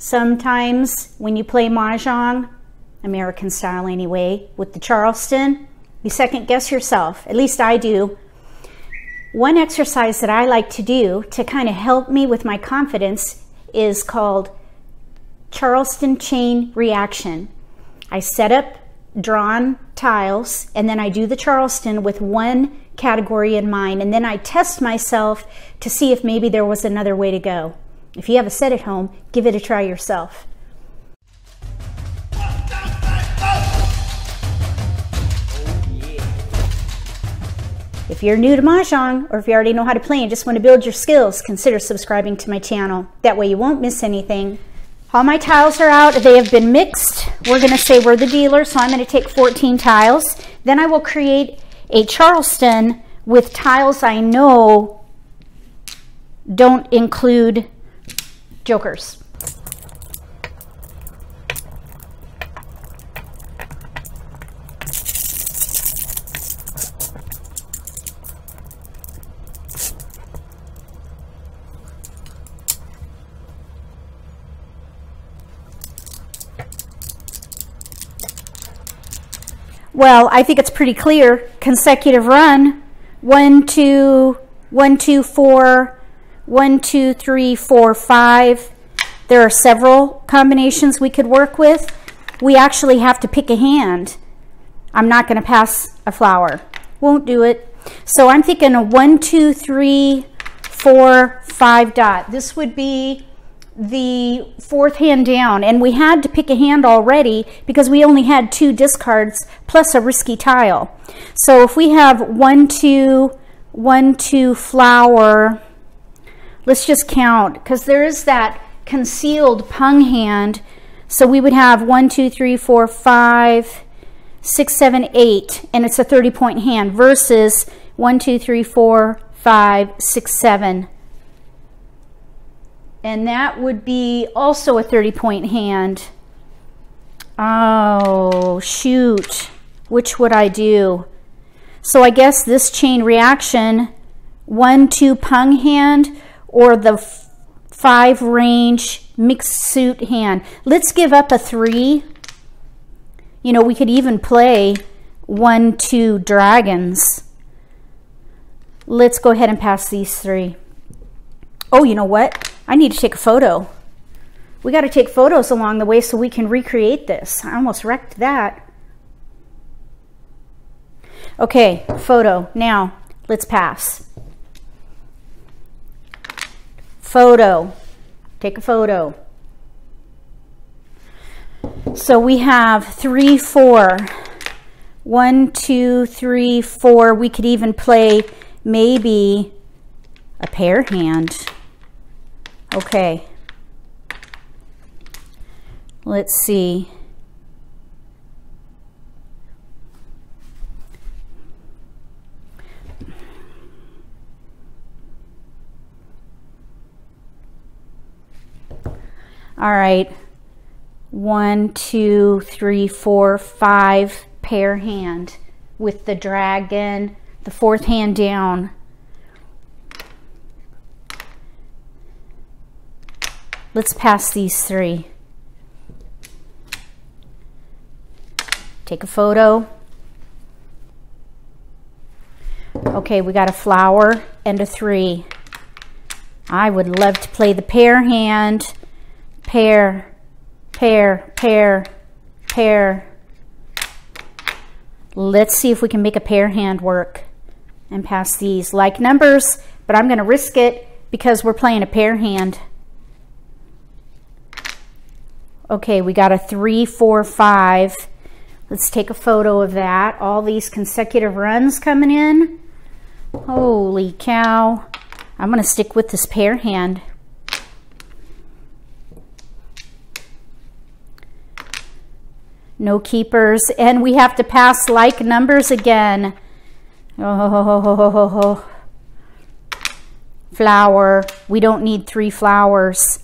Sometimes when you play mahjong, American style anyway, with the Charleston, you second guess yourself. At least I do. One exercise that I like to do to kind of help me with my confidence is called Charleston Chain Reaction. I set up drawn tiles and then I do the Charleston with one category in mind, and then I test myself to see if maybe there was another way to go. If you have a set at home, give it a try yourself. If you're new to mahjong, or if you already know how to play and just want to build your skills, consider subscribing to my channel. That way you won't miss anything. All my tiles are out. They have been mixed. We're going to say we're the dealer, so I'm going to take 14 tiles. Then I will create a Charleston with tiles I know don't include jokers. Well, I think it's pretty clear. Consecutive run. 1, 2, 1, 2, 4. 1, 2, 3, 4, 5. There are several combinations we could work with. We actually have to pick a hand. I'm not going to pass a flower. Won't do it. So I'm thinking a 1, 2, 3, 4, 5 dot. This would be the fourth hand down, and we had to pick a hand already because we only had 2 discards plus a risky tile. So if we have 1, 2, 1, 2 flower, let's just count, because there is that concealed pung hand. So we would have 1, 2, 3, 4, 5, 6, 7, 8, and it's a 30-point hand versus 1, 2, 3, 4, 5, 6, 7. And that would be also a 30-point hand. Oh, shoot. Which would I do? So I guess this chain reaction, 1, 2 pung hand, or the 5 range mixed suit hand. Let's give up a 3. You know, we could even play 1, 2 dragons. Let's go ahead and pass these 3. Oh, you know what? I need to take a photo. We got to take photos along the way so we can recreate this. I almost wrecked that. Okay, photo. Now, let's pass. Photo. Take a photo. So we have 3, 4. 1, 2, 3, 4. We could even play maybe a pair hand. Okay, let's see. All right, 1, 2, 3, 4, 5 pair hand with the dragon, the fourth hand down. Let's pass these 3. Take a photo. Okay, we got a flower and a 3. I would love to play the pair hand. Pair, pair, pair, pair. Let's see if we can make a pair hand work and pass these like numbers, but I'm going to risk it because we're playing a pair hand. Okay, we got a 3, 4, 5. Let's take a photo of that. All these consecutive runs coming in. Holy cow. I'm going to stick with this pair hand. No keepers. And we have to pass like numbers again. Oh, flower. We don't need 3 flowers.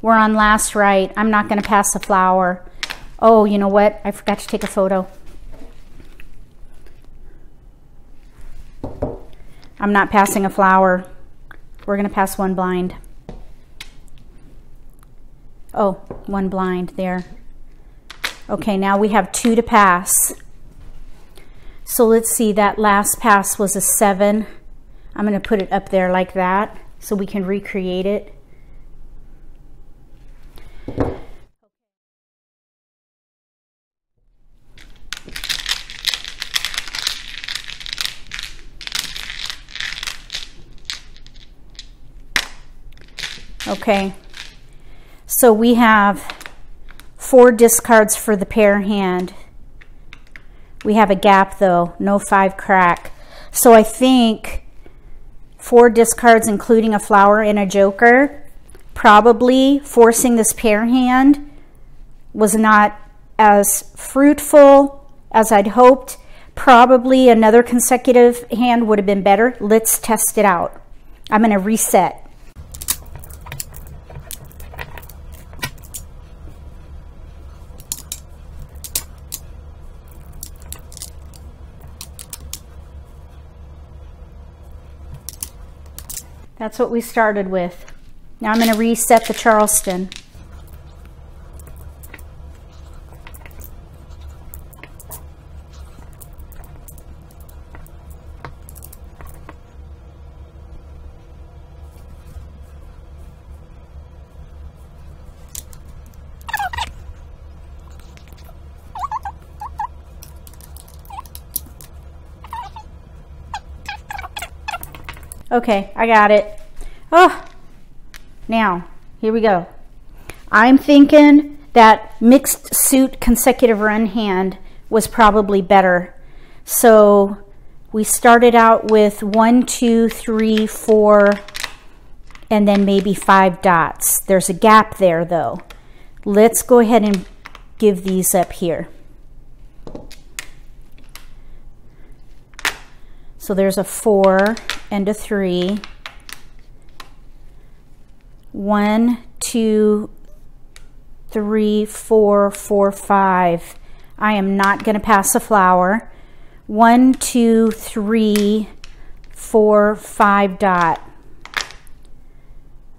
We're on last right. I'm not going to pass a flower. Oh, you know what? I forgot to take a photo. I'm not passing a flower. We're going to pass one blind. Oh, one blind there. Okay, now we have two to pass. So let's see, that last pass was a 7. I'm going to put it up there like that so we can recreate it. Okay, so we have 4 discards for the pair hand. We have a gap though, no 5 crack. So I think 4 discards including a flower and a joker, probably forcing this pair hand was not as fruitful as I'd hoped. Probably another consecutive hand would have been better. Let's test it out. I'm going to reset. That's what we started with. Now I'm going to reset the Charleston. Okay, I got it. Oh, now, here we go. I'm thinking that mixed suit consecutive run hand was probably better. So we started out with 1, 2, 3, 4, and then maybe 5 dots. There's a gap there though. Let's go ahead and give these up here. So there's a 4 and a 3. 1, 2, 3, 4, 4, 5. I am not going to pass a flower. 1, 2, 3, 4, 5 dot.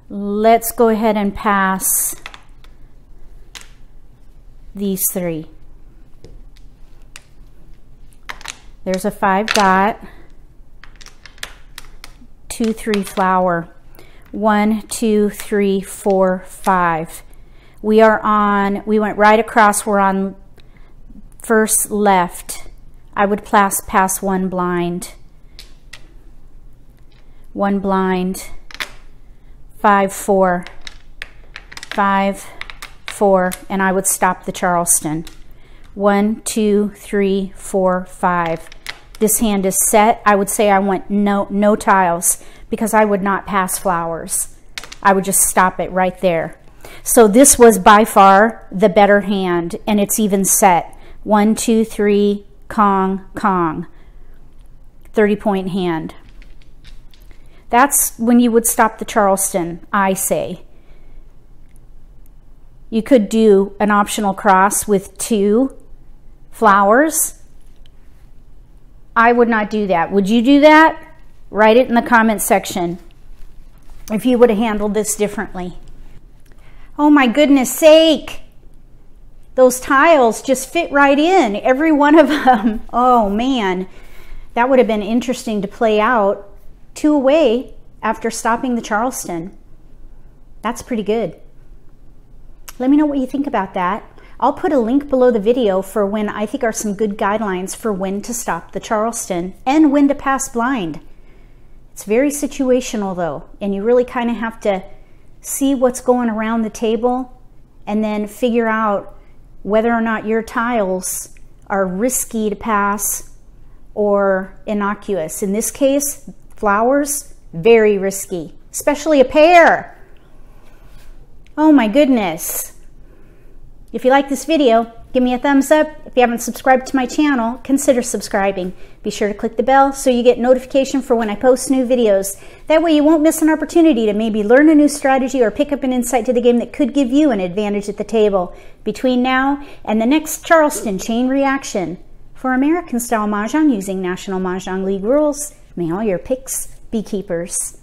Let's go ahead and pass these 3. There's a 5 dot. 2, 3 flower. 1, 2, 3, 4, 5. We are on, we went right across, we're on first left. I would pass 1 blind. 1 blind. 5, 4. 5, 4, and I would stop the Charleston. 1, 2, 3, 4, 5. This hand is set. I would say I want no tiles because I would not pass flowers. I would just stop it right there. So this was by far the better hand, and it's even set. 1, 2, 3, Kong, Kong. 30-point hand. That's when you would stop the Charleston, I say. You could do an optional cross with 2 flowers. I would not do that. Would you do that? Write it in the comment section if you would have handled this differently. Oh my goodness sake. Those tiles just fit right in, every one of them. Oh man, that would have been interesting to play out. 2 away after stopping the Charleston. That's pretty good. Let me know what you think about that. I'll put a link below the video for when I think are some good guidelines for when to stop the Charleston and when to pass blind. It's very situational though, and you really kind of have to see what's going around the table and then figure out whether or not your tiles are risky to pass or innocuous. In this case, flowers, very risky, especially a pair. Oh my goodness. If you like this video, give me a thumbs up. If you haven't subscribed to my channel, consider subscribing. Be sure to click the bell so you get notification for when I post new videos. That way you won't miss an opportunity to maybe learn a new strategy or pick up an insight to the game that could give you an advantage at the table. Between now and the next Charleston Chain Reaction for American-style Mahjong using National Mah Jongg League rules, may all your picks be keepers.